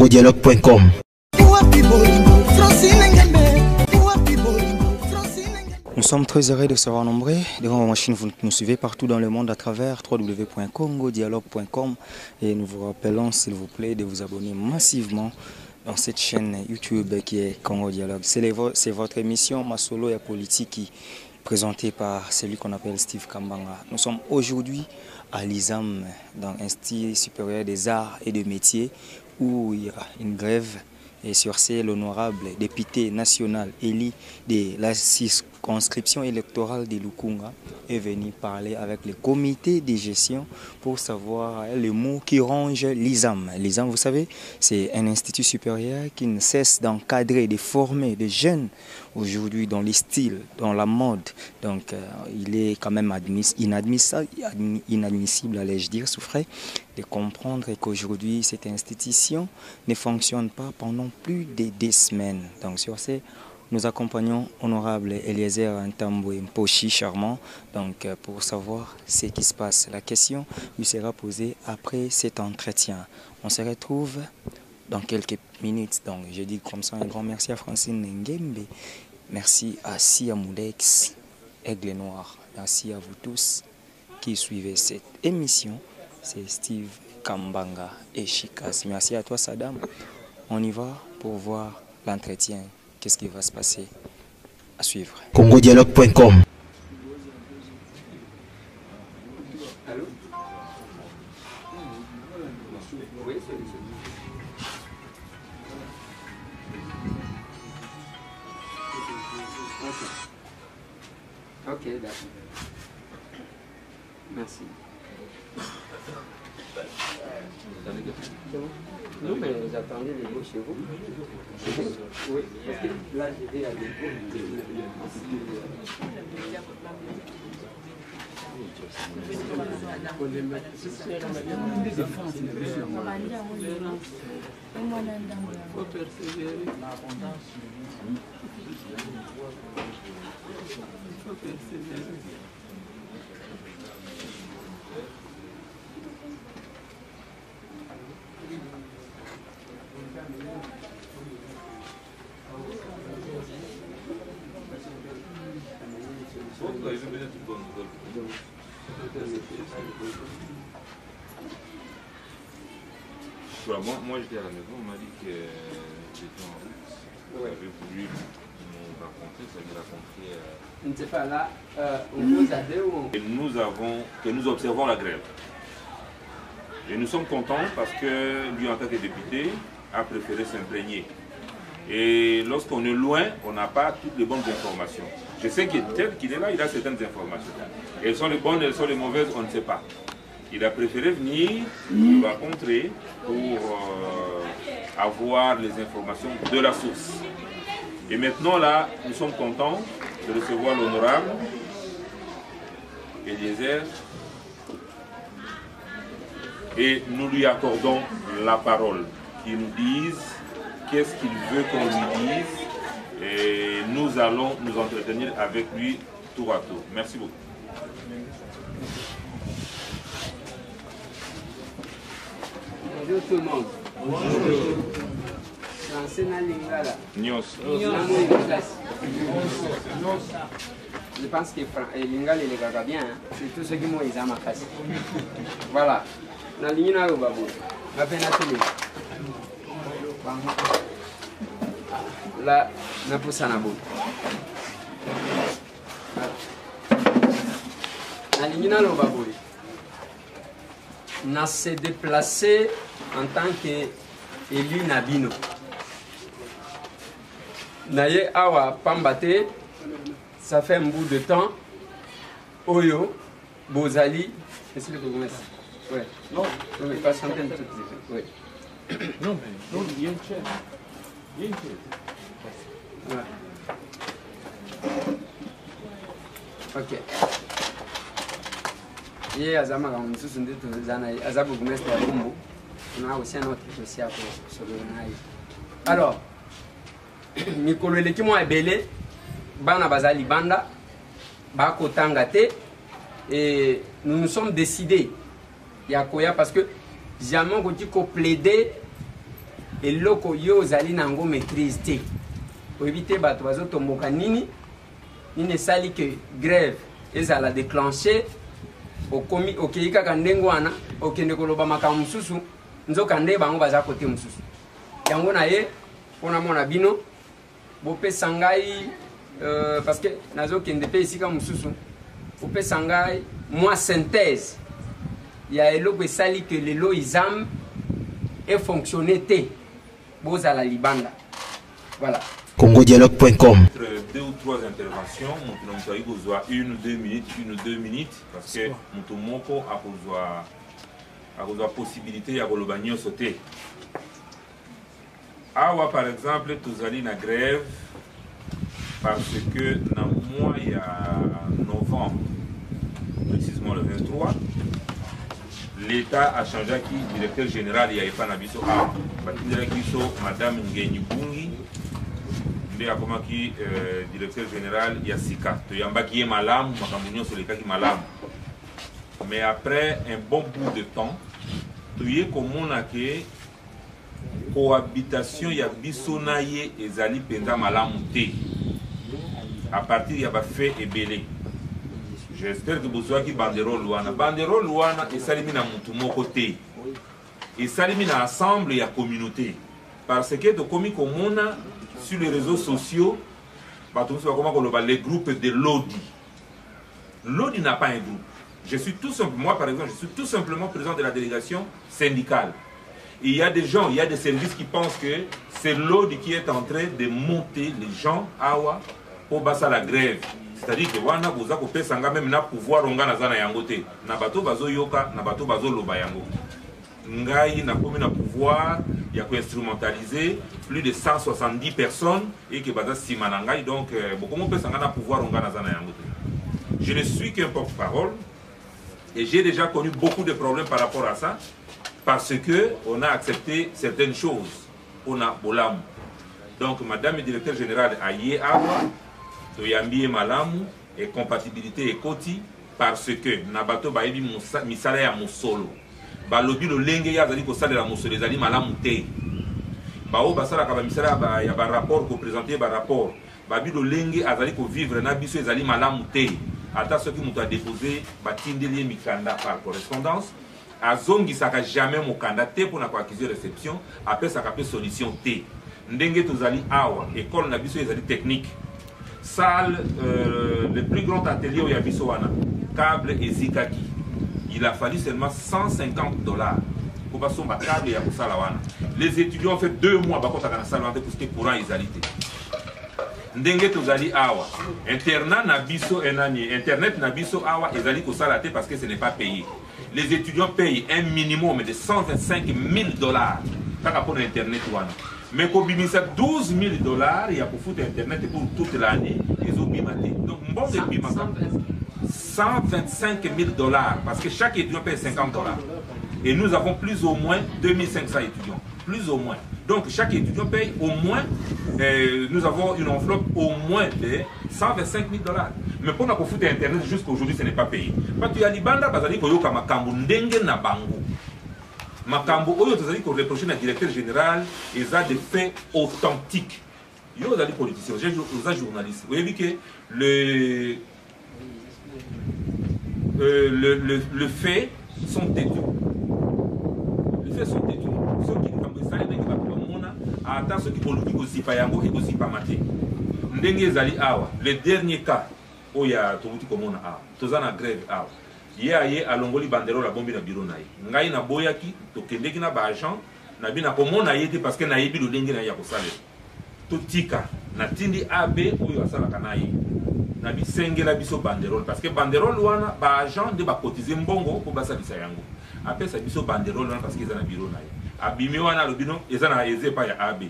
congodialogue.com. Nous sommes très heureux de se renombrer devant vos machines. Vous nous suivez partout dans le monde à travers www.congodialogue.com et nous vous rappelons s'il vous plaît de vous abonner massivement dans cette chaîne YouTube qui est Congo Dialogue. C'est votre émission Masolo et Politique présentée par celui qu'on appelle Steve Kambanga. Nous sommes aujourd'hui à l'ISAM, dans l'Institut supérieur des arts et des métiers, où il y a une grève. Et sur ce, l'honorable député national élu de la circonscription électorale de Lukunga est venu parler avec le comité de gestion pour savoir les mots qui rongent l'ISAM. L'ISAM, vous savez, c'est un institut supérieur qui ne cesse d'encadrer, de former des jeunes aujourd'hui dans les styles, dans la mode. Donc, il est quand même inadmissible, allais-je dire, souffrait, de comprendre qu'aujourd'hui, cette institution ne fonctionne pas pendant plus de 10 semaines. Donc, sur ce, nous accompagnons honorable Eliezer Antambwe Mpochi, charmant, donc, pour savoir ce qui se passe. La question lui sera posée après cet entretien. On se retrouve dans quelques minutes. Donc, je dis comme ça un grand merci à Francine Ngembe, merci à Sia Moudex Aigle Noir, merci à vous tous qui suivez cette émission. C'est Steve Kambanga et Chikas. Merci à toi, Sadam. On y va pour voir l'entretien. Qu'est-ce qui va se passer à suivre? Congodialogue.com. Allô? Oui, c'est... Ok, d'accord. Merci. Non, mais j'attendais les mots chez vous. Oui, parce que là, je vais aller. Il faut persévérer. Il faut persévérer. Moi j'étais à la maison, on m'a dit que j'étais en route. J'avais voulu nous raconter, ça veut raconter. Je ne sais pas là, on vous a dit ou... Et nous avons, que nous observons la grève. Et nous sommes contents parce que lui en tant que député a préféré s'imprégner. Et lorsqu'on est loin, on n'a pas toutes les bonnes informations. Je sais que tel qu'il est là, il a certaines informations. Elles sont les bonnes, elles sont les mauvaises, on ne sait pas. Il a préféré venir nous rencontrer pour avoir les informations de la source. Et maintenant là, nous sommes contents de recevoir l'honorable Eliezer. Et nous lui accordons la parole. Qu'il nous dise qu'est-ce qu'il veut qu'on lui dise. Et nous allons nous entretenir avec lui tour à tour. Merci beaucoup. Bonjour tout le monde. Bonjour. Je pense que Lingala les gaga bien. C'est tout ce qui m'ont examiné. Voilà. Na lingina au babou. Ma peine à tenir. Là, na pousse à la boue. Na lingina au babou. On s'est déplacé en tant qu'élu Nabino. Naye Awa Pambate, ça fait un bout de temps. Oyo, Bozali, est-ce que vous connaissez? Oui. Non, je ne vais pas chanter toutes les choses. Non, mais non, il y a une chaise. Il y a une chaise. Voilà. Ok. Et Azama, on se dit que les Zanaï, Azabou, vous mettez à Bombo. On a aussi un autre dossier à faire sur le Naï. Alors, Nicole Wacha est belé, Bana Bazali Banda, Bako Tangate, et nous nous sommes décidés, Yakoya, parce que jamais on dit qu'on plaidait et loko yo zali nango maîtrise té pour éviter bato bazotomboka nini nini sali que grève ezala déclencher au komi okeyika kandengo wana okende koloba makamu mususu nzoka nde bango baza kote mususu yango na ye pona mona bino bopé sangai parce que nazo kende pe ici ka mususu bopé sangai moi synthèse il y a eloko sali que le lo ISAM et fonctionner té boz à la libanda voilà congodialogue.com. Deux ou trois interventions, nous avons une ou deux minutes, parce que nous avons la possibilité de sauter. Awa, par exemple, nous allons à la grève, parce que dans le mois de novembre, précisément le 23, l'État a changé le directeur général, il n'y avait pas d'abisso à Madame Ngeni Bungi. Comment qui directeur général Yassika Toyambaki est malam, Makamounio sur les cas qui malam. Mais après un bon bout de temps, tu y es comme on a que cohabitation Yabisonaye et Zali Penda Malamouté. À partir de Yabafé et Belé. J'espère que vous avez banderole Louana. Banderole Louana et Salimina Moutou côté. Et Salimina assemble la communauté. Parce que de commis comme on a sur les réseaux sociaux, les groupes de l'ODI. L'ODI n'a pas un groupe. Je suis tout simplement, moi par exemple, je suis tout simplement président de la délégation syndicale. Et il y a des gens, il y a des services qui pensent que c'est l'ODI qui est en train de monter les gens awa pour passer à la grève. C'est-à-dire que wana boza ko pesanga même na pouvoir onga na zana yangote. Na bato bazo yoka, na bato bazo loba yango. Ngai n'a commis un pouvoir, il y a instrumentalisé plus de 170 personnes et que Baza Simanangai, donc beaucoup de personnes ont un pouvoir. Je ne suis qu'un porte-parole et j'ai déjà connu beaucoup de problèmes par rapport à ça parce qu'on a accepté certaines choses. On a Bolam. Donc, Madame le Directeur Général Aye Awa, Toyambi et Malamu et compatibilité et Koti parce que Nabato Baïbi Misale à Moussolo. Balobi le lenge ya zali ko sale la mosole zali malamu te ba o basala ka ba misala ba ya ba rapport ko présenter ba rapport ba bi le lenge azali ko vivre na biso ezali malamu te ata soki muto a déposer ba tindeli mikanda par correspondance azongi saka jamais mokanda te pona ko accuser réception après ça ka pe solution te ndenge tozali awa école na biso ezali technique salle le plus grand atelier ya biso wana câble ezikaki. Il a fallu seulement $150 pour passer ma table et à Salawana. Les étudiants ont fait 2 mois pour ce qui est courant et égalité. Ndenge tozali awa. Internet nabiso enani. Internet nabiso awa ezali kosalate parce que ce n'est pas payé. Les étudiants payent un minimum de $125,000 pour l'internet wana. Mais qu'on bimisa $12,000 il y a pour foutre internet pour toute l'année. Ils ont bimaté. Donc bon c'est bimaté. $125,000 parce que chaque étudiant paye $50 et nous avons plus ou moins 2500 étudiants, plus ou moins. Donc chaque étudiant paye au moins, nous avons une enveloppe au moins de $125,000. Mais pour notre foot internet jusqu'à aujourd'hui ce n'est pas payé. Parce qu'il y a des bandes qui ont dit que Makambo Ndenge na bango. Makambo Oyo Tazali qu'on reproche le directeur général et ça des faits authentiques. Il y a des politiciens, il y a des journalistes. Vous voyez que le fait sont détruits. Les faits sont détruits. Ceux qui ont ça, les gens qui ont fait aussi pas yango et aussi pas maté. Ndenge zali awa. Le dernier cas, où il y a tout comme on a. Tous en grève awa. Hier à Longoli Bandero la bombe na bureau naï. Ngai na boyaki, to kende na ba agent, na bina comme on a été parce que na yebi le ndenge na ya ko sale. Tout tika na tindi AB ou ya sala kanaï. Nabi sengela biso banderole parce que banderole wana ba agent de ba cotiser mbongo pour basa bisayango après ça biso banderole wana parce qu'ils ont na bureau naye abimi wana lobino ezana eze pa ya AB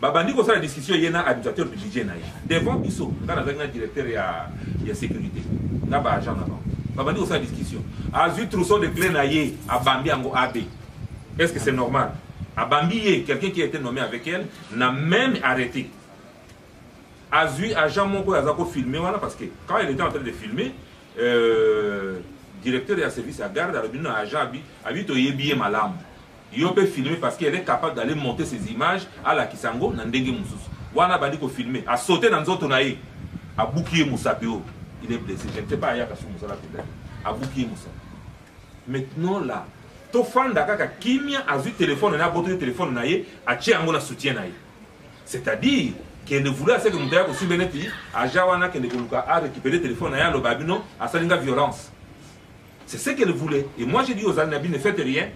babandi ko sala discussion yena administrateur du budget naye devant biso kana zanga directeur ya sécurité na ba agent na babandi ko sala discussion azu trousseau de clé naye abambi yango AB est-ce que c'est normal abambi quelqu'un qui a été nommé avec elle n'a même arrêté Azui, agent Monko Yazako filmé, voilà, parce que quand il était en train de filmer, directeur de la service à garde, il a dit, agent, il a dit, il a dit, yo peut filmer parce qu'elle est capable d'aller monter ces images à la Kisango nandenge mususu. Wana bandiko filmer, a sauter dans nzoto na ye, a boukier Moussapio, il est blessé. Je ne sais pas yaka sur Moussa a boukier Moussa. Maintenant là, tofanda kaka kimia a vu téléphone na boto téléphone na ye, a tiango na soutien na ye. C'est-à-dire qu'elle ne voulait assez que Moudaya pour suivre Beneti, à Jawana qu'elle a récupéré le téléphone à Lobabino, à Salinga violence. C'est ce qu'elle voulait. Et moi j'ai dit aux Alnabi, ne faites rien,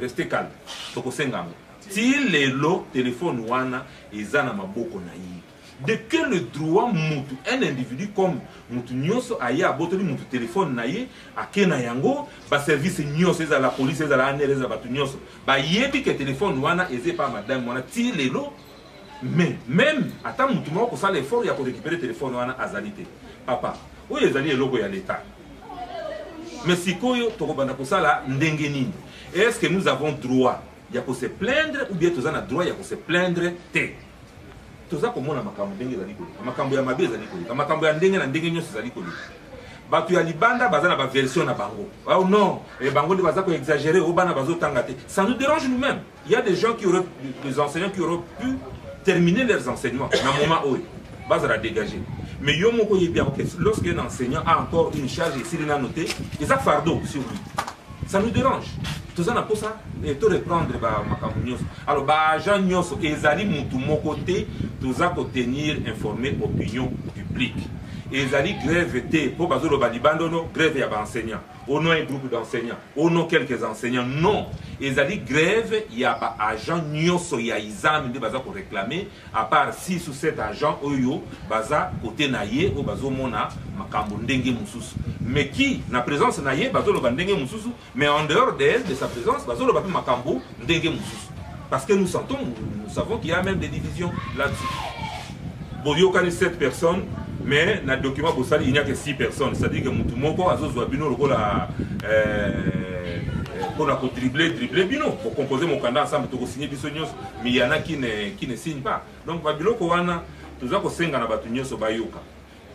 restez calme. S'il est le téléphone Wana, ils en ont de que le droit moutou un individu comme moutou Nyoso aille à botter moutou téléphone naie à Kenayango, bas service Nyoso à la police, à la ANRS, à Batou Nyoso. Bah yébi que téléphone Wana aisé par madame Wana, s'il est l'eau. Mais même à ta moutou moko ça l'effort, il y a pour récupérer le téléphone Wana à Zalité. Papa, où est Zali et logo à l'État? Mais si Koyo, Torobana Kosala, Ndengenin, est-ce que nous avons droit? Il y a pour se plaindre ou bien tu as droit, il y a pour se plaindre. Ça nous dérange nous-mêmes. Il y a des gens qui auraient, des enseignants qui auraient pu terminer leurs enseignements dans le moment où ils vont dégager. Mais lorsqu'un enseignant a encore une charge ici, il a noté, il y a un fardeau sur lui. Ça nous dérange. Tout ça n'a pas ça. Et tout reprendre, alors, Jean Nyoso, Ezali Moutoumou côté, tout ça pour tenir informer l'opinion publique. Ezali grève, pour Bazolo Balibandono, grève, il y a des enseignants. Au nom d'un groupe d'enseignants, au nom de quelques enseignants, non. Ezali grève, il y a des agents Nyoso, il y a ISAM, il y a pour réclamer, à part 6 ou 7 agents, Oyo, Baza, côté Naye, au Bazo Mona, Makamoundenge Moussous. Mais qui, na présence Naye, Bazolo Bandenge Moussous, mais en dehors d'elle, de sa présence, Bazolo Bapi Makambo, Ndenge Moussous. Parce que nous sentons, nous savons qu'il y a même des divisions là-dessus. Bon, il y a 7 personnes. Mais dans le document, il n'y a que 6 personnes. C'est-à-dire que Moutoumoko, Azozo Abino, on a dribblé Bino pour composer mon candidat ensemble, pour signer Bissonios, mais il y en a qui ne signent pas. Donc, Babilo Kowana, tout ça, c'est un abattu sur Bayoka.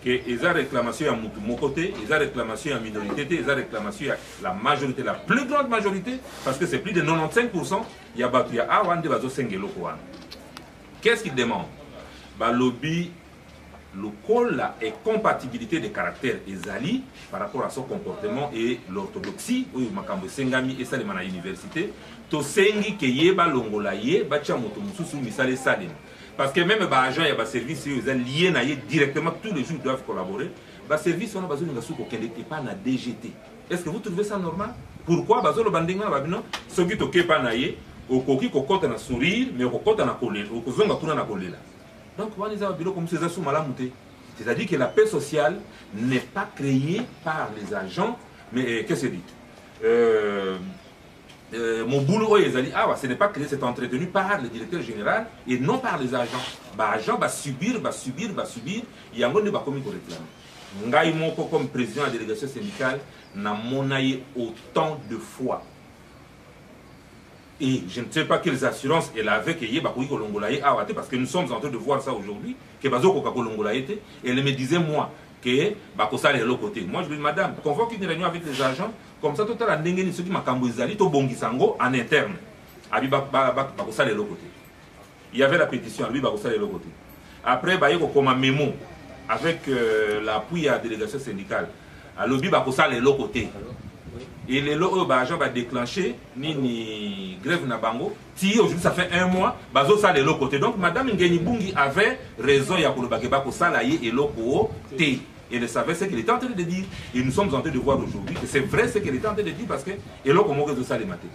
Ils ont réclamation à Moutoumoko, ils ont réclamation à minorité, ils ont réclamation à la majorité, la plus grande majorité, parce que c'est plus de 95%. Il y a Batuya Awan de Bazo Sengelo Kowana. Qu'est-ce qu'ils demandent? Bah, lobby. Le col et compatibilité des caractères Ezali par rapport à son comportement et l'orthodoxie ou Makambo Sengami et Salimana Université to sengi keyeba longolaye bacha moto mususu misale salim parce que même ba agent ya ba service ils sont liés naie directement tous les jours doivent collaborer ba service on a besoin de sous auquel n'était pas na DGT est-ce que vous trouvez ça normal pourquoi bazolo bandenga babino soki to kepa naie okoki kokota na sourire mais kokota na kolera okozonga tuna na kolera. Donc, c'est-à-dire que la paix sociale n'est pas créée par les agents, mais qu'est-ce que dit mon boulot, ce n'est pas créé, c'est entretenu par le directeur général et non par les agents. Les agents vont subir, et ils ne vont pas réclamer. Moi, comme président de la délégation syndicale, j'ai autant de fois. Et je ne sais pas quelles assurances elle avait que parce que nous sommes en train de voir ça aujourd'hui, que elle me disait moi que Bakosa est de l'autre côté. Moi je lui dis madame, convoque une réunion avec les agents, comme ça tout à l'heure ceux qui m'accompagnent au Bongisango en interne. Bakosa est de l'autre côté. Il y avait la pétition, lui Bakosa est de l'autre côté. Après, il y a un mémo avec l'appui à la délégation syndicale. À l'objet Bakosa est de l'autre côté. Et les lots agents va déclencher ni grève nabango. Si aujourd'hui ça fait un mois, bazo ça les lots côté. Donc Madame Ngeni Bungi avait raison ya kolobakeba ko salaye et loko té. Et elle savait ce qu'elle était en train de dire. Et nous sommes en train de voir aujourd'hui que c'est vrai ce qu'elle était en train de dire parce que et loko moke zo ça les maté.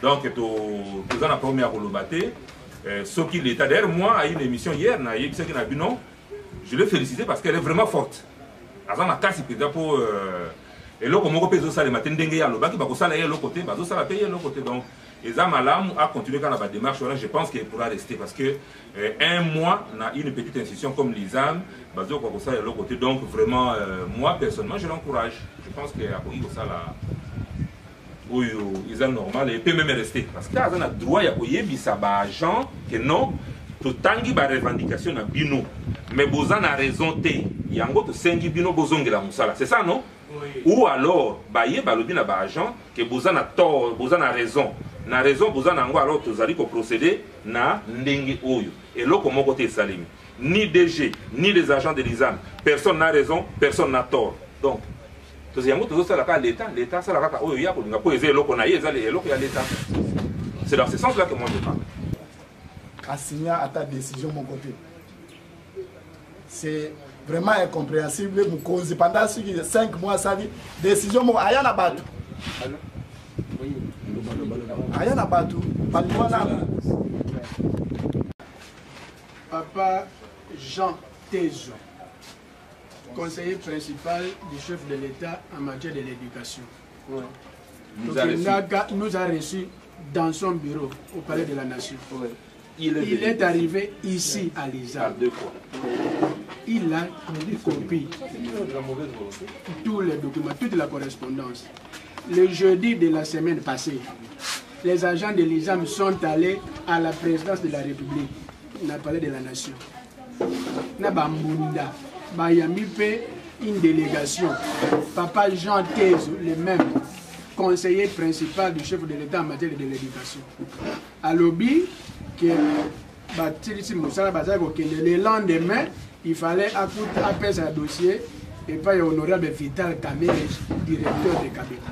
Donc tous en la première kolobate. Ce qu'il était d'ailleurs moi à une émission hier na yebise que na bino. Je l'ai félicité parce qu'elle est vraiment forte. Avant ma casse pour et là, comme on peut faire ça le matin, dengue à l'oba qui va consommer l'autre côté, bazo ça va payer l'autre côté. Donc, les amalam a continué quand la démarche. Je pense qu'elle pourra rester parce que un mois, on a une petite institution comme l'ISAM, bazo va consommer l'autre côté. Donc, vraiment, moi personnellement, je l'encourage. Je pense que à Koyi ça là, oui, l'ISAM normal et peut même rester parce que là, on a droit à Koyi bisaba agent que non, tout tangi ba revendication na bino, mais bozan a raison té. Yango to sengi bino bozonge la musala, c'est ça non? Oui. Ou alors, il y a des agents qui ont raison. na raison pour ça nango alors tozali ko procéder na ndenge oyo et loko moko te salimi ni DG ni les agents de l'ISAM personne n'a raison personne n'a tort donc toziango tozosala ka l'état sala kaka oyo ya ko linga po ezé loko na yezali eloko ya l'état c'est dans ce sens là que moi je parle assigné à ta décision mon côté c'est vraiment incompréhensible mon cause pendant 5 mois ça vie décision mon ayana batou ayana batou Papa Jean Tshizou, conseiller principal du chef de l'État en matière de l'éducation. Ouais. Nous a reçu dans son bureau au Palais de la Nation. Ouais. Il est arrivé ici à l'ISAM. Il a copié tous les documents, toute la correspondance. Le jeudi de la semaine passée, les agents de l'ISAM sont allés à la présidence de la République, dans le Palais de la Nation. Il y a une délégation. Papa Jean Tshizou, le même conseiller principal du chef de l'État en matière de l'éducation. À l'Obi, le lendemain, il fallait apaiser un dossier et pas l'honorable Vital Kamer, directeur de cabinet.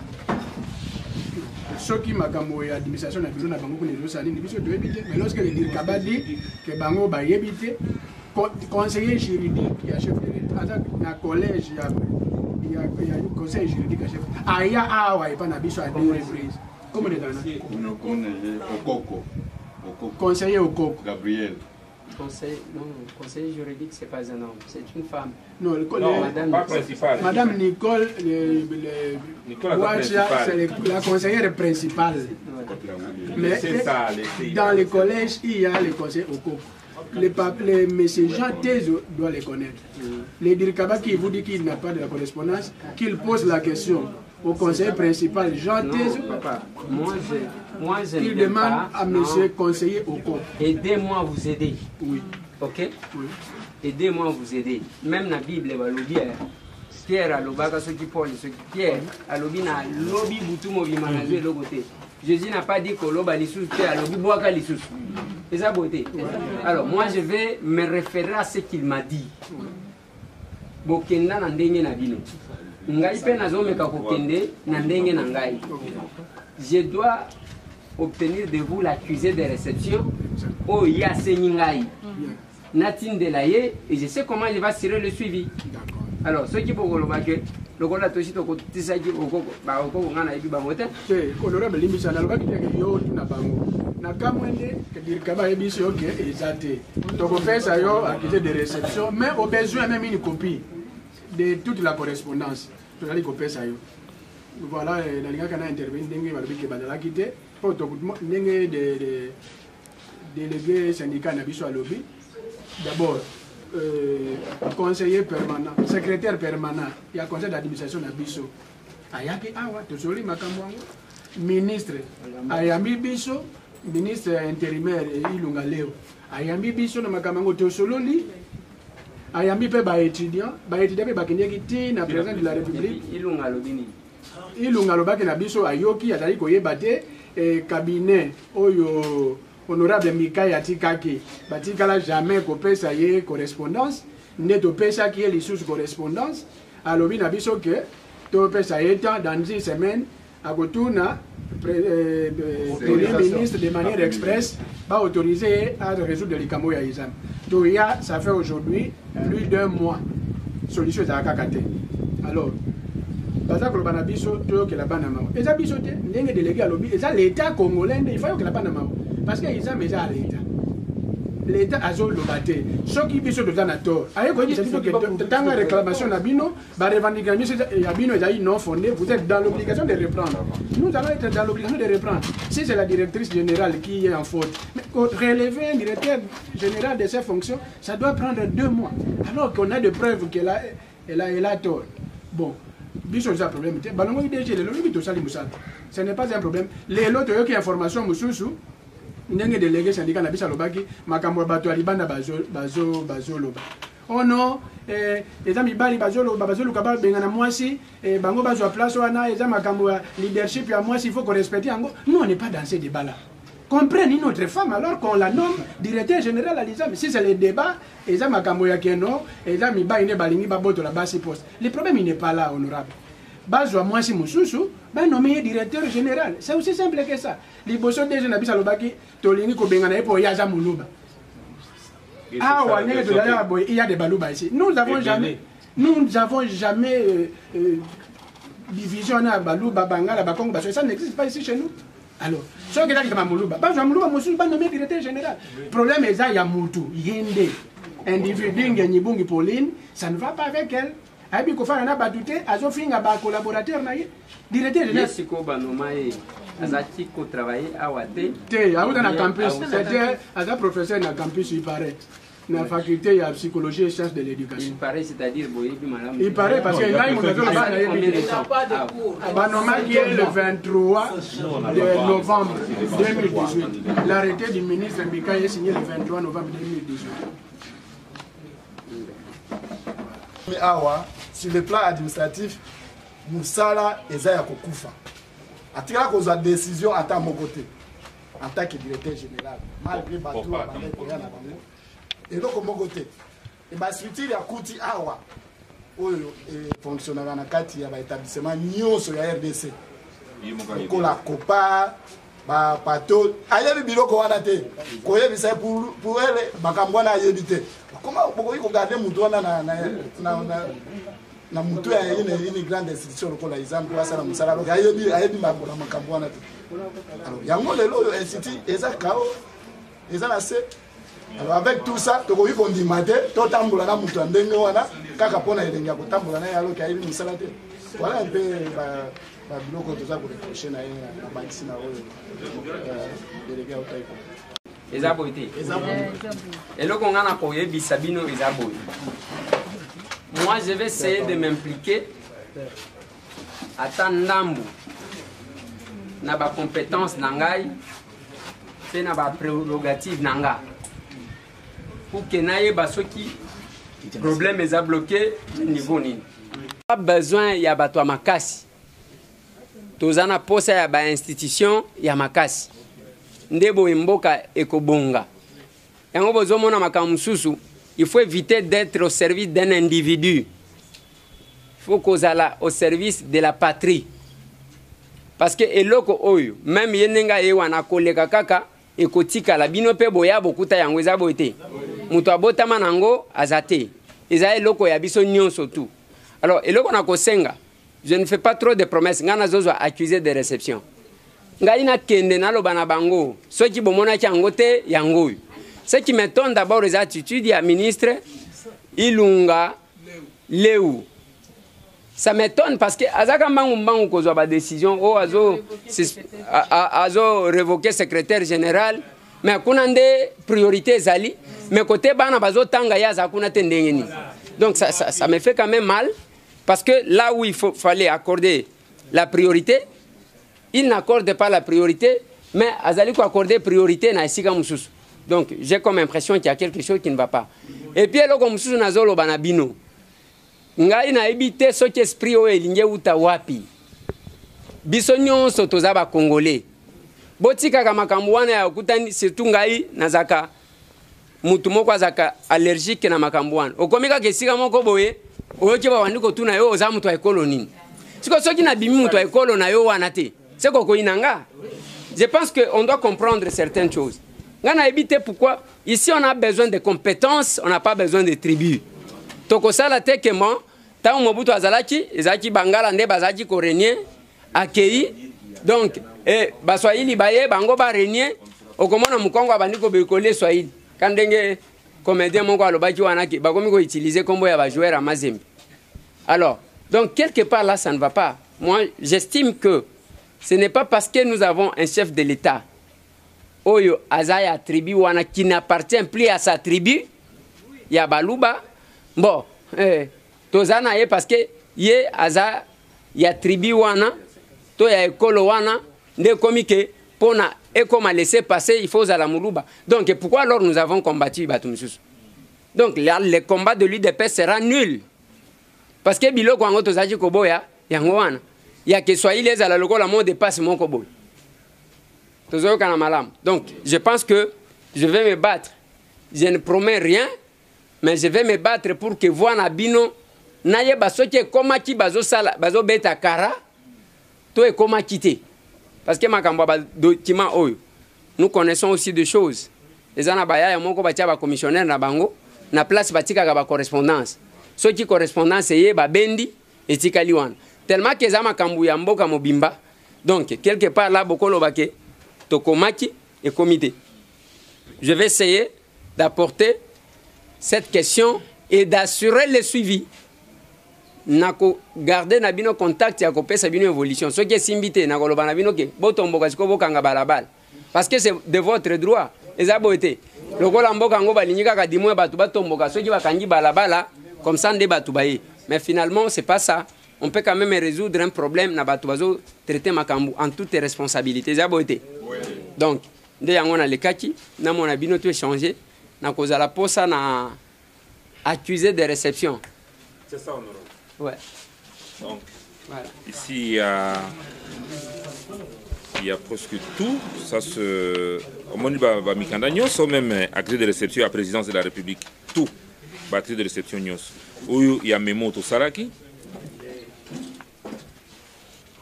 Ceux qui m'a dit l'administration n'a besoin de mais lorsque le DIRCABA dit que Bango va éviter, conseiller juridique, il y a chef de l'État, il y a collège, il y a conseil juridique, chef il y a il n'y a pas de reprise. Comment est-ce conseiller au coco. Gabriel. Conseiller juridique, ce n'est pas un homme, c'est une femme. Non, Madame Nicole Wacha, c'est la conseillère principale. Mais dans les collèges, il y a les conseillers au cours. Les messieurs Jean Tshizou doit les connaître. Le DIRCABA qui vous dit qu'il n'a pas de la correspondance, qu'il pose la question au conseiller principal Jean Tshizou. Moi, je il demande pas, à monsieur conseiller au cours. Aidez-moi à vous aider. Oui. Ok oui. Aidez-moi à vous aider. Même la Bible, elle va le dire. Pierre, ceux qui parlent, ceux qui Pierre, à l'objet, l'objet, tout mouvement, à l'autre côté. Jésus n'a pas dit que l'objet, à l'objet, boit à l'issue. Et ça, beauté. Alors, moi, je vais me référer à ce qu'il m'a dit. Bokenda, n'endenge na bino. Ngai pe na zome ka kokende, n'endenge na ngai. Je dois obtenir de vous l'accusé de réception au Yaseningai. Natine Delaye, et je sais comment il va tirer le suivi. Alors, ceux qui vont le baquer, le gars qui est au côté de ça, qui est au côté de ça, qui est au côté de ça, qui est au côté de ça. D'abord, conseiller permanent, secrétaire permanent, il y a conseil d'administration à Bisso. Ayaki Awa, Tosoli Makamwango, ministre, Ayami Bisso, ministre intérimaire Ilunga Leo. Ayami Bisso na Makamango Tosololi, Ayami pe ba étudiant, pe ba kenyaki na président de la République. Ilunga Lobini. Ilunga Lobaki na Bisso Ayoki, Atari Koye Bate, cabinet, Oyo. Honorable Mika Yatikaki, Batikala jamais qu'on peut ça y est correspondance, n'est au PSA qui est l'issue de correspondance, alors il a dit que tout PSA étant dans 10 semaines, à retourner le ministre de manière express, va autoriser à résoudre les Kamoya Isam. Donc ça fait aujourd'hui plus d'un mois, solution à Kakate. Alors, parce que le Banabiso, tout que la Banamao. Et ça, bisoté, n'est délégué à l'objet, et ça, l'État congolais, il faut que la Banamao. Parce qu'ils ont déjà à l'État. L'État a zone lobaté. Ceux qui sont dans la tour, tant la réclamation d'Abino, la revendication d'Abino est non fondée, vous êtes dans l'obligation de reprendre. Nous allons être dans l'obligation de reprendre. Si c'est la directrice générale qui est en faute, mais relever un directeur général de ses fonctions, ça doit prendre 2 mois. Alors qu'on a des preuves qu'elle a tort. Bon. Ce n'est pas un problème. Les autres qui ont information, Moussoussou, Ndenge délégué syndicat na biso lobaki makambo bato alibanda bazo loba. Oh non, les amis bali bazolo kabal bengana moisi bango bazwa place wana les makambo ya leadership ya moisi il faut qu'on respecte yango. Nous on n'est pas dans ces débats là. Comprennent une autre femme alors qu'on la nomme directeur général à l'ISAM. Si c'est le débat, l'ISAM a Kamboya Keno, l'ISAM iba ine balingi baboto la basi poste. Le problème il n'est pas là, honorable. Bazwa moi si mususu, ben nommé directeur général. C'est aussi simple que ça. Les bosso des jeunes habitants lobaki tolingi ko bengana epo yaza muluba. Ah wané de la boy, il y a des balouba ici. Nous n'avons jamais division à balouba bangala bakong baso. Ça n'existe pas ici chez nous. Alors, ce que dit Mamoulouba, pas Mamoulouba, Moussou, pas nommé directeur général. Le problème est ça, il y a Moutou, Yende, individu, Nibungi Pauline, ça ne va pas avec elle. Abi Kofa n'a pas douté, Azofing a pas collaborateur, directeur général. Siko Banomae, Azatiko travaille à Wate. Té, à la campus, c'est-à-dire, à professeur dans campus, il paraît. Dans la faculté, il y a psychologie et sciences de l'éducation. Il paraît, c'est-à-dire, madame. Il paraît parce que là, il n'a pas de cours. Banoma qui est le 23 novembre 2018. L'arrêté du ministre Mbika est signé le 23 novembre 2018. Mais Awa, sur le plan administratif, Moussala et Zaya Kokoufa. À tirer cause de la décision, à mon côté, en tant que directeur général, malgré Batou, et donc, mon côté, et bien, surtout, il y a Kouti Awa, où les fonctionnaires en Akati, il y a un établissement, Nyon sur la RDC. Il y a Copa, Pato, il y a des bureaux qui ont été, pour elle, Bakambouana a évité. Comment vous regardez Moutouana dans Moutouana, il y a une grande institution, le Colaïsam, pour ça, il y a eu Bakambouana. Alors, il y a un mot, il y a un chaos, il y a un assez. Alors avec tout ça, tu as vu qu'on dit maté, tu as tambouré la mouton, tu as tambouré la mouton, tu as tambouré la mouton, tu as tambouré la mouton. Voilà un peu la boulot que tu as pour reprocher à la maxina déléguée au Taïko. Ezaboïté. Et là, on a appuyé Bissabino Ezaboï. Moi, je vais essayer de m'impliquer à Tandambu. N'a pas compétence, Nangai, c'est n'a pas prérogative, Nanga. Pour que n'aille pas ceux qui problème est à bloquer niveau ni pas besoin y a bateau makasi tous en a posé y a bas institution y a makasi ndebo imboka ekobonga et on besoin mon makamususu. Il faut éviter d'être au service d'un individu, il faut qu'on soit au service de la patrie parce que eloko oyo même yenenga yewana koleka kaka ekotika la binope boya bokuta yango ezaboite muto abotama nango azate ezaye loko ya biso nyonso tout. Alors eloko na kosenga, je ne fais pas trop de promesses, ngana zozo accusé de réception ngai na kende na lobana bango soki bomona chango te yango. Ce qui m'étonne d'abord les attitudes ya ministre Ilunga Leu. Ça m'étonne parce que azaka mbangu mbangu kozwa ba décision o azo révoquer secrétaire général. Mais qu'on a des priorités, Zali. Mais côté bana bazo tanga ya za kuna tendengeni. Donc ça me fait quand même mal parce que là où il fallait accorder la priorité, il n'accorde pas la priorité, mais Azali ko accorder priorité na isika mususu. Donc j'ai comme impression qu'il y a quelque chose qui ne va pas. Et puis alors comme mususu na zolo bana bino. Ngai na ibite soki esprit o elinge uta wapi. Biso nyonso toza ba congolais. Botika kama kambuana ya kutani situngai nazaka mutu moko azaka allergique na makambuana okomeka kesika moko boye oyoke ba wandiko tuna yo oza mutu ya koloni siko soki na bimi mutu ya koloni na yo wanate c'est koko inanga. Je pense que on doit comprendre certaines choses. Ngana ebite pourquoi ici on a besoin de compétences, on n'a pas besoin de tribus. Toko sala tekemo ta mobutu azalaki ezaki bangala nde bazaki korenien akei donc baswahili baye bango ba renier okomona mukongo abandiko bekole swahili kandenge comédien mongo alobaki wanaki bakomi ko utiliser combo ya ba joueur à Mazembe. Alors donc quelque part là ça ne va pas. Moi j'estime que ce n'est pas parce que nous avons un chef de l'État oyo azaya tribu wana qui n'appartient plus à sa tribu ya baluba bon tozana ye parce que ye azaya ya tribu wana to ya ekolo wana ne komike pona ekoma laisser passer il faut za la muluba. Donc pourquoi alors nous avons combattu Batumsus? Donc là, le combat de l'UDP sera nul. Parce que Bilo Kwango Tosaji Koboya, Yangoana, ya que soit il est à la loco, la mot dépasse mon Kobo. Donc je pense que je vais me battre. Je ne promets rien, mais je vais me battre pour que Voanabino n'aille pas sortir comme qui bazo sala bazo beta kara, toi comme quitté. Parce que ma kamba document oyo. Nous connaissons aussi des choses. Les anabaya et mon combattia commissionnaire na bango na place batika ga correspondance. Ceux qui correspondance yé ba bendi et tikaliwan. Tellement que za makambuya mboka mobimba. Donc quelque part là bokolo baké tokomaki et comité. Je vais essayer d'apporter cette question et d'assurer le suivi. Nako garder nabino contact ya kopesa bino évolution. Ce qui est simbité na koloba nabino ke botombo kasiko bokanga balabal. Parce que c'est de votre droit. Et ça boité. Le kolambo kango balinika ka dimwe batu batombo kaso ki bakangi balabala comme ça ndé batu baye. Mais finalement, c'est pas ça. On peut quand même résoudre un problème na batu bazo traiter makambu en toute responsabilité. Ça boité. Donc, ndé yango na lekaki na mon abino tu échanger na kozala posa na accusé de réception. C'est ça honorable. Ouais. Donc, voilà. Ici, il y a presque tout. Ça se. Au moins, Mikandagnos, sont même accès de réception à la présidence de la République. Tout. Batterie de réception, Oyo, il y a Memo Tosaraki.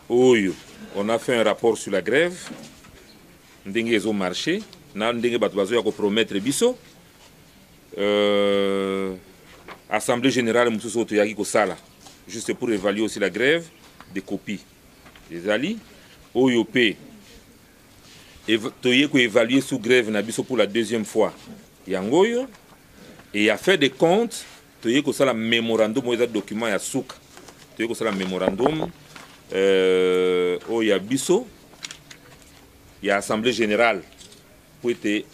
Oyo, on a fait un rapport sur la grève. Ndengezo marché. Ndengezo Batubazo, il y a qu'on promettre Bisso. Assemblée générale, Moussou Otoyaki Kosala. Juste pour évaluer aussi la grève, des copies des alliés. OYOP, évaluer sous grève Nabiso pour la deuxième fois. Yangoyo, et a fait des comptes, tu as fait un mémorandum, il y a un document, il y a un souk. Tu as fait un mémorandum, il y a Bisso, il y a l'Assemblée générale, pour être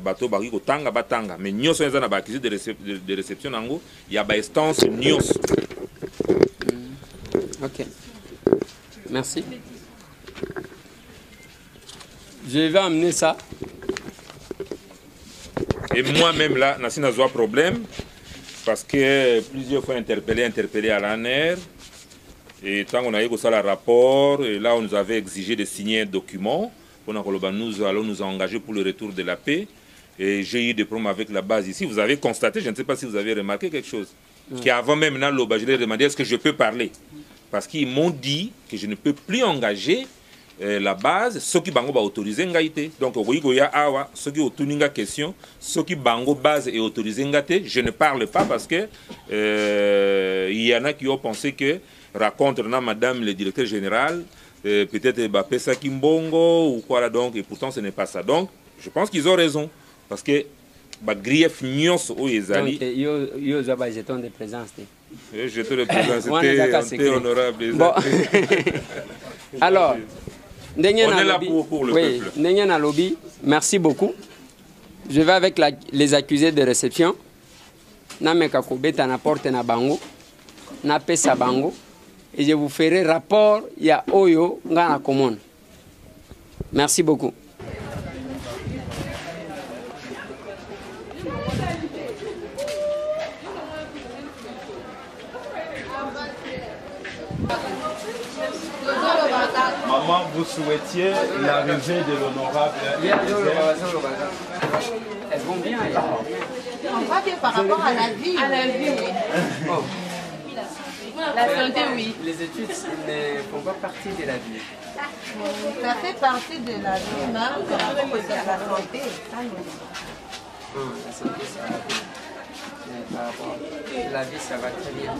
bateau barri au tanga batanga. Mais nous sommes dans la accusé de réception, il y a une instance, nous. Ok. Merci. Je vais amener ça. Et moi-même, là, je n'ai pas de problème. Parce que plusieurs fois interpellé à l'ANER. Et tant qu'on a eu ça, le rapport, et là, on nous avait exigé de signer un document. Nous allons nous engager pour le retour de la paix. Et j'ai eu des problèmes avec la base ici. Vous avez constaté, je ne sais pas si vous avez remarqué quelque chose. Qu'avant même, je leur ai demandé est-ce que je peux parler. Parce qu'ils m'ont dit que je ne peux plus engager la base, ceux qui bango ba autorisé ngaité. Donc au Goya Awa, ceux qui autoninga question, ceux qui bango base et autorisé ngaité, je ne parle pas parce que il y en a qui ont pensé que raconte na madame le directeur général peut-être Bapesa Kimbongo ou quoi là donc et pourtant ce n'est pas ça. Donc je pense qu'ils ont raison parce que ba grief nyos o ezali. Yo zaba jeton de présence. Jeton de présence c'était honorable. Bon. Alors on est là pour le peuple. Ndengena Lobby, merci beaucoup. Je vais avec les accusés de réception. Nameka kobeta na porte na bango, na pesa bango, et je vous ferai rapport ya oyo nga na komona. Merci beaucoup. Maman, vous souhaitiez l'arrivée de l'honorable. Elles vont bien. On voit que par rapport à la vie. À la vie, oui. Oh. La santé, oui. Les études ne font pas partie de la vie. Ça fait partie de la vie, mais par rapport à la santé. La santé, ça va bien. Mais par rapport à la vie, ça va très bien.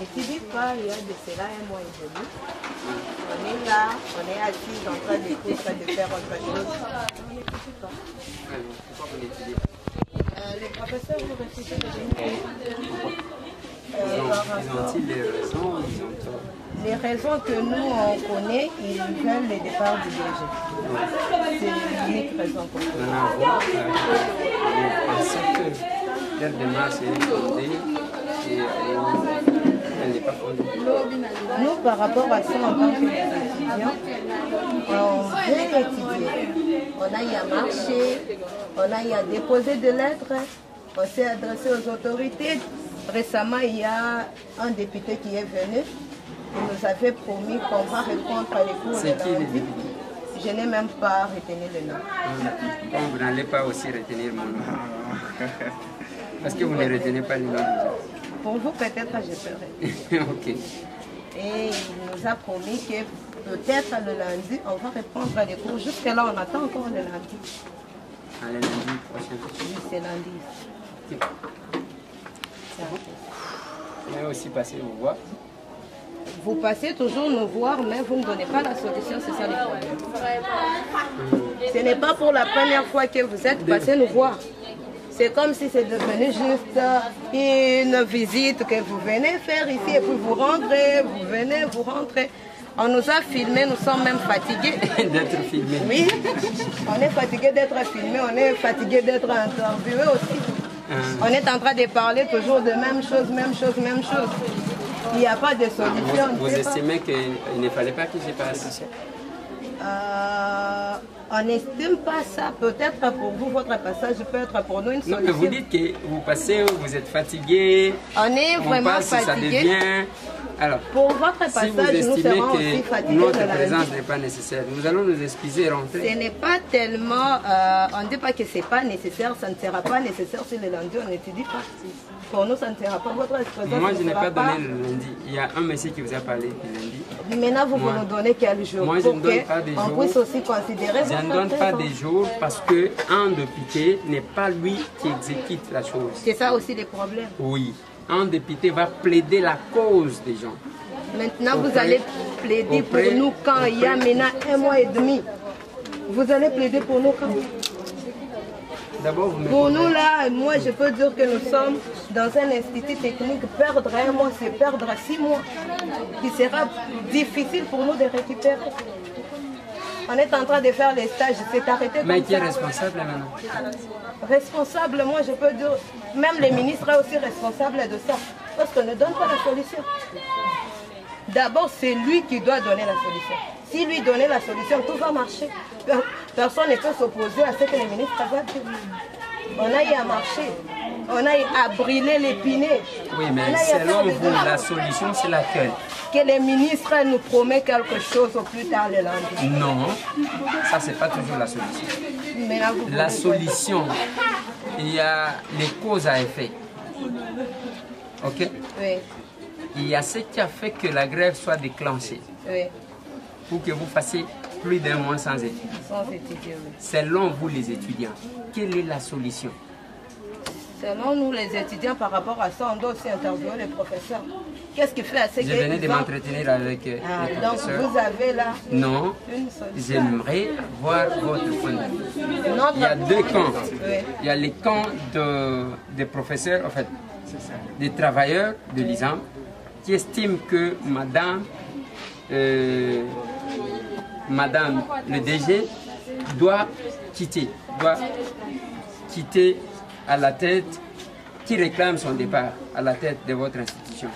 L'équilibre, il y a de cela un mois et demi. On est là, on est assis en train d'écouter, en train de faire autre chose. On n'écoute pas. Pourquoi vous l'équilibrez ? Les professeurs vous récitez les raisons. Ils ont-ils des raisons ou ils ont tort ? Les raisons que nous on connaît, ils veulent le départ du DG. C'est l'unique raison qu'on connaît. Leur démarche est fondée et elle n'est pas fondée. Nous, par rapport à ça, en tant qu'étudiants, on vient étudier. On a eu à marcher, on a eu à déposer des lettres, on s'est adressé aux autorités. Récemment, il y a un député qui est venu, qui nous avait promis qu'on va répondre à l'écoute. C'est qui le député? Je n'ai même pas retenu le nom. Bon, vous n'allez pas aussi retenir mon nom. Parce que vous ne retenez pas le nom. Pour vous, peut-être, je ferai. Ok. Et il nous a promis que peut-être le lundi, on va répondre à des cours. Jusqu'à là, on attend encore le lundi. Ah, le lundi prochain? Oui, c'est lundi. Okay. On va aussi passer vous voir. Vous passez toujours nous voir, mais vous ne donnez pas la solution, c'est ça le problème. Ce n'est pas pour la première fois que vous êtes passé nous voir. C'est comme si c'est devenu juste une visite que vous venez faire ici et puis vous rentrez. On nous a filmés, nous sommes même fatigués. D'être filmés. Oui, on est fatigués d'être filmés, on est fatigués d'être interviewés aussi. On est en train de parler toujours de même chose. Il n'y a pas de solution. Ah, vous estimez qu'il ne fallait pas que je passe? On n'estime pas ça. Peut-être pour vous, votre passage peut être pour nous une solution. Non, mais vous dites que vous passez, vous êtes fatigué. On est vraiment fatigué. Devient... Alors, pour votre passage, si vous estimez nous serons aussi fatigués. Notre présence n'est pas nécessaire. Nous allons nous excuser et rentrer. Ce n'est pas tellement. On ne dit pas que ce n'est pas nécessaire. Ça ne sera pas nécessaire si le lundi on n'étudie pas. Pour nous, ça ne sera pas votre présence. Moi, je n'ai pas donné le lundi. Il y a un monsieur qui vous a parlé le lundi. Maintenant, vous nous donnez quel jour? Moi, je ne donne pas des jours. On puisse aussi considérer. Je ne donne pas des jours parce qu'un député n'est pas lui qui exécute la chose. C'est ça aussi le problème. Oui. Un député va plaider la cause des gens. Maintenant, vous allez plaider pour nous quand il y a maintenant 1 mois et demi. Vous allez plaider pour nous quand? D'abord, vous me pour nous, là, moi, je peux dire que nous sommes dans un institut technique. Perdre 1 mois, c'est perdre 6 mois. Il sera difficile pour nous de récupérer. On est en train de faire les stages, c'est arrêté. Mais qui est responsable maintenant? Responsable, moi je peux dire, même les ministres sont aussi responsables de ça. Parce qu'on ne donne pas la solution. D'abord, c'est lui qui doit donner la solution. Si lui donnait la solution, tout va marcher. Personne ne peut s'opposer à ce que les ministres doivent dire. On a eu à marcher, on a eu à brûler l'épinet. Oui, mais selon vous, la solution c'est laquelle? Que les ministres nous promettent quelque chose au plus tard le lendemain. Non, ça c'est pas toujours la solution. Mais là, la solution, il y a les causes à effet. Ok? Oui. Il y a ce qui a fait que la grève soit déclenchée. Oui. Pour que vous fassiez plus d'un mois sans études. Sans étudier, oui. Selon vous les étudiants, quelle est la solution? Selon nous, les étudiants, par rapport à ça, on doit aussi interviewer les professeurs. Qu'est-ce qui fait à ces questions? Je venais de m'entretenir avec les professeurs. Donc vous avez là non, une solution. J'aimerais voir votre point de vue. Il y a deux camps. Oui. Il y a les camps des professeurs, en fait, des travailleurs de l'ISAM, qui estiment que Madame le DG doit quitter à la tête, qui réclame son départ à la tête de votre institution.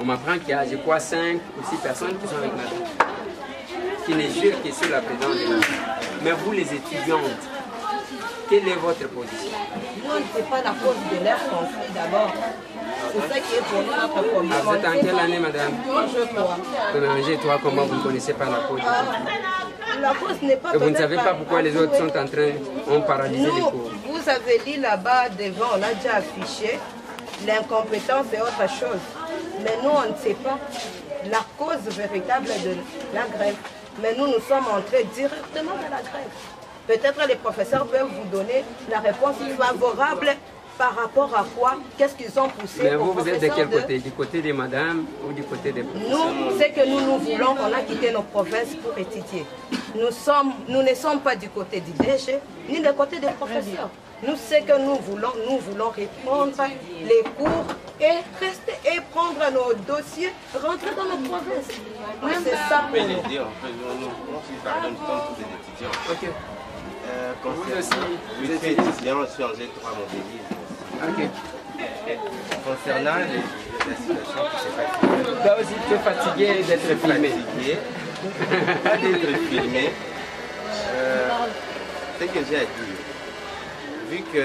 On m'apprend qu'il y a, je crois, 5 ou 6 personnes qui sont avec madame, qui ne jurent que sur la présence de madame. Mais vous, les étudiantes, quelle est votre position? Non, ce n'est pas la cause de l'air qu'on fait d'abord. C'est ça qui est pour nous notre problème. Vous êtes en quelle année, madame? Toi, comment vous ne connaissez pas la cause? La cause n'est pas... Et vous ne savez pas pourquoi les autres sont en train de paralyser les cours? Vous avez dit là-bas devant, on a déjà affiché, l'incompétence est autre chose. Mais nous, on ne sait pas la cause véritable de la grève. Mais nous, nous sommes entrés directement dans la grève. Peut-être les professeurs peuvent vous donner la réponse favorable par rapport à quoi, qu'est-ce qu'ils ont poussé. Mais vous, vous êtes de quel côté? Du côté des madames ou du côté des professeurs? Nous, c'est que nous voulons qu'on a quitté nos provinces pour étudier. Nous ne sommes pas du côté du DG, ni du côté des professeurs. Nous, c'est que nous voulons reprendre les cours et rester et prendre nos dossiers, rentrer dans notre province. Moi, c'est ça. Pour nous. Okay. Vous aussi, vous êtes étudiant sur G3 Montpellier. Ok. Concernant la situation qui s'est passée. Toi aussi, tu es fatigué d'être filmé. Pas d'être filmé. Ce que j'ai à dire, vu que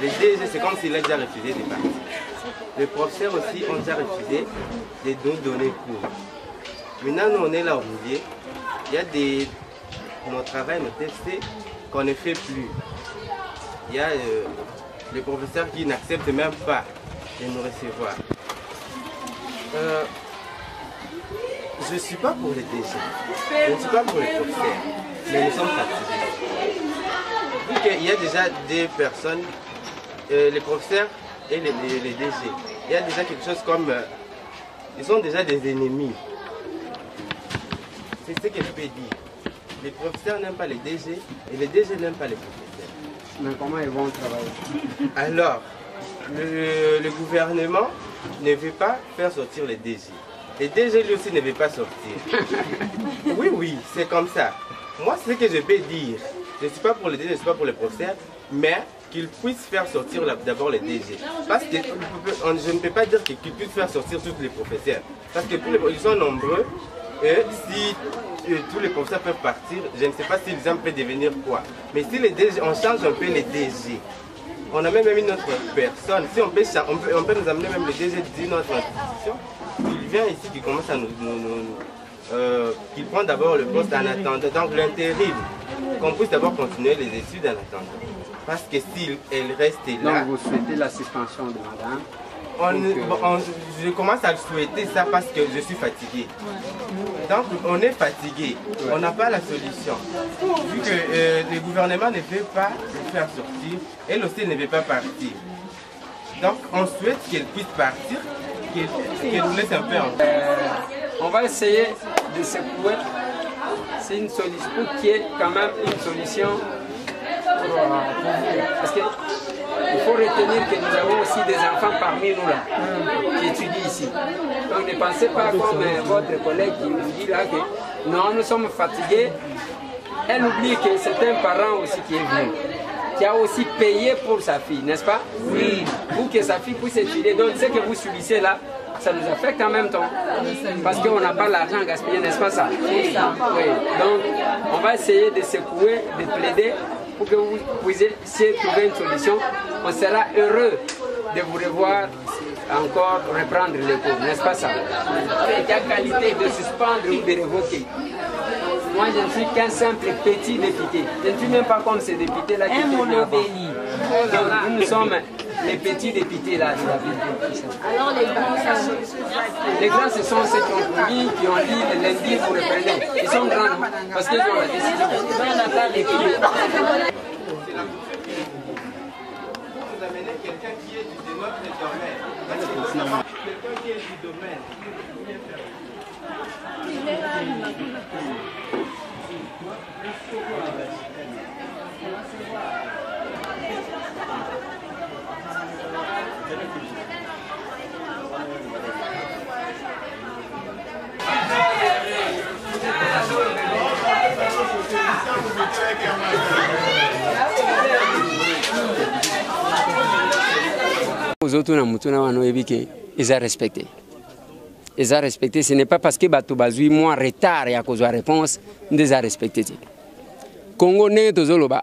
les DG, c'est comme s'il a déjà refusé de partir. Les professeurs aussi ont déjà refusé de nous donner cours. Maintenant, nous, on est là au milieu. Il y a des... Mon travail, nos tests, qu'on ne fait plus. Il y a les professeurs qui n'acceptent même pas de nous recevoir. Je ne suis pas pour les DG, je ne suis pas pour les professeurs, mais nous sommes fatigués. Vu qu'il y a déjà des personnes, les professeurs et les DG, il y a déjà quelque chose comme... ils sont déjà des ennemis. C'est ce que je peux dire. Les professeurs n'aiment pas les DG et les DG n'aiment pas les professeurs. Mais comment ils vont travailler? Alors, le gouvernement ne veut pas faire sortir les DG. Les DG lui aussi ne veut pas sortir. Oui, oui, c'est comme ça. Moi, c'est ce que je peux dire. Je ne suis pas pour les DG, je ne suis pas pour les professeurs, mais qu'ils puissent faire sortir d'abord les DG. Parce que je ne peux pas dire qu'ils puissent faire sortir tous les professeurs. Parce que ils sont nombreux et si... tous les professeurs peuvent partir, je ne sais pas si l'examen peut devenir quoi. Mais si les DG, on change un peu les DG. On a même une autre personne. Si on peut nous amener même les DG d'une autre institution, il vient ici, qui commence à nous qu'il prend d'abord le poste en attendant, donc l'intérim. Qu'on puisse d'abord continuer les études en attendant. Parce que si elle reste là... Donc vous souhaitez la suspension de madame? Je commence à souhaiter ça parce que je suis fatigué. Donc on est fatigué, on n'a pas la solution. Vu que le gouvernement ne veut pas le faire sortir, elle aussi ne veut pas partir. Donc on souhaite qu'elle puisse partir, qu'elle nous laisse un peu en paix. On va essayer de secouer. C'est une solution pour qu'il y ait quand même une solution. Parce que il faut retenir que nous avons aussi des enfants parmi nous là, qui étudient ici. Donc ne pensez pas comme votre collègue qui nous dit là que non, nous sommes fatigués. Elle oublie que c'est un parent aussi qui est venu, qui a aussi payé pour sa fille, n'est-ce pas? Oui. Pour que sa fille puisse étudier. Donc ce que vous subissez là, ça nous affecte en même temps. Parce qu'on n'a pas l'argent gaspillé, n'est-ce pas ça? Oui. Donc on va essayer de secouer, de plaider, pour que vous puissiez trouver une solution. On sera heureux de vous revoir encore reprendre les cours, n'est-ce pas ça? Il y a qualité de suspendre ou de révoquer. Moi, je ne suis qu'un simple petit député. Je ne suis même pas comme ces députés-là qui sont là. Nous sommes les petits députés là de la ville. Alors les grands, ce sont ceux qui ont commis, qui ont dit le lundi pour le prenez. Ils sont grands parce qu'ils ont la décision. Vous amenez quelqu'un qui est de notre domaine. Quelqu'un qui est du domaine. Aux autres, ils ont respecté. Ce n'est pas parce que Bato Bazui moi retard et à cause de la réponse, ils ont respecté. Congo n'est pas au bas.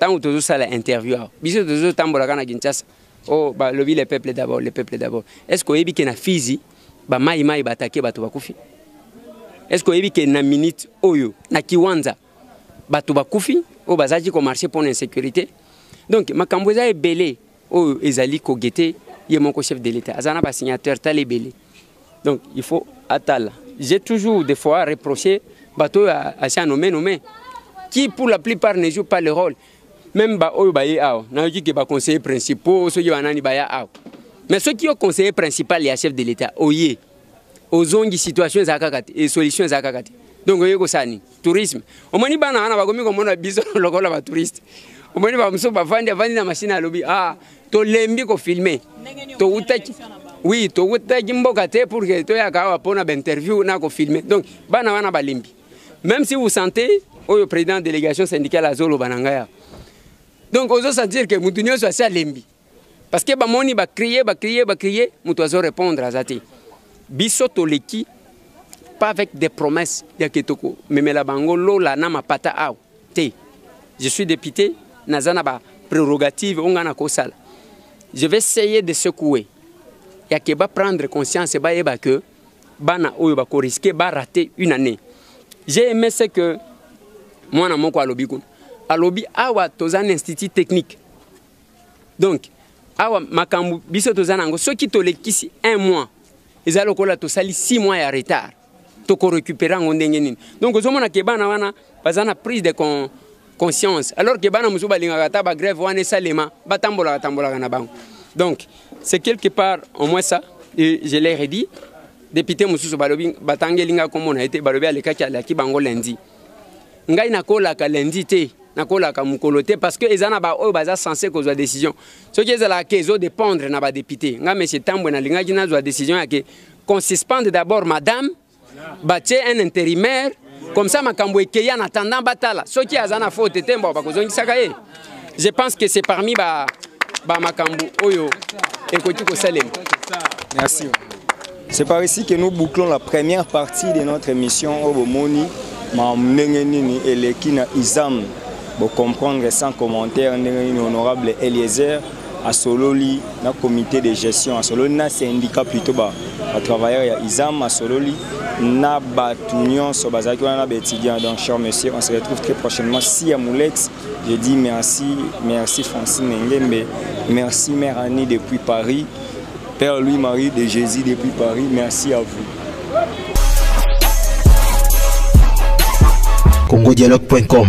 Tant que ça la interview, bisous de ce temps pour la canne à Kinshasa. Oh, bah le peuple d'abord, le peuple d'abord. Est-ce que Ebi qui na fizi, bah maïmaï batake Bato Bakufi? Est-ce que Ebi qui na minute oyo, na kiwanza? Bato Bakufi, au basaji qu'on marchait pour l'insécurité. Donc, ma Kamboza est belé, au Ezali Kogete, il est mon chef de l'État. Azana pas signateur, t'as les belé. Donc, il faut attendre. J'ai toujours des fois reproché Bato à sa nommé, qui pour la plupart ne joue pas le rôle. Même ba au baye ao, n'a dit que ba conseiller principal, ceux qui ont anani baye ao. Mais ceux qui ont conseiller principal, les chefs de l'État, oyé, aux zones de situations zakakati et solutions zakakati. Donc on y est tourisme. On m'a dit bah na va comme on a besoin local là touriste. On m'a dit bah monsieur bah vendre la machine à lobby. Ah, to lembi ko filmer. To utaki. Oui, to utaki mbokate pour que to yakawa pour na interview na ko filmer. Donc bah na ba lembi. Même si vous sentez au président de délégation syndicale à Zolo Banangaya. Donc on doit sentir que Moutounio soit à lembi. Parce que bamoni ba crier, mutoazo répondre azati. Bisoto leki pas avec des promesses ya ketoko, mais la bango lo la na mapata au. Té. Je suis député, nazana ba prérogative ongana ko sala. Je vais essayer de secouer. Ya ke ba prendre conscience ba eba que bana oyo ba ko risquer ba rater une année. J'ai aimé ce que moi na moko alobi kun. Alobi awa tozan institut technique. Donc awa makambu biso tozanango soki tolekisi 1 mois ezalo kola to sali 6 mois ya retard to ko récupérer ngondenge nini donc ozomona ke bana wana bazana prise de conscience alors que bana musuba linga ta ba grève wana salema batambola na bango donc c'est quelque part au moins ça et je l'ai redit député mususu balobi batangelinga komona ete balobi alekaki alaki bango lundi ngai nakola ka lundi te nakola ka mukolote parce que ezana ba o baza censé ko zo décision ce qui ezala ke zo dépendre na ba député nga monsieur Tambwe na linga ki na zo décision ya ke qu'on suspende d'abord madame batie un intérimaire comme ça makambo ekeya na tanda batala ce qui azana faute tembo ba ko zongisa ka je pense que c'est parmi ba makambo oyo ekoti ko salem. Merci. C'est par ici que nous bouclons la première partie de notre émission Obomoni ma mengenini elekina ISAM. Pour comprendre sans commentaire, l'honorable Eliezer à Sololi, dans le comité de gestion, à Sololi, dans le syndicat plutôt bas, à travailleurs à ISAM, à Sololi, dans le étudiant. Donc, chers messieurs, on se retrouve très prochainement. Sia Moudex, je dis merci, merci Francine Ngembe, merci Mère Annie depuis Paris, Père Louis-Marie de Jésus depuis Paris, merci à vous. CongoDialogue.com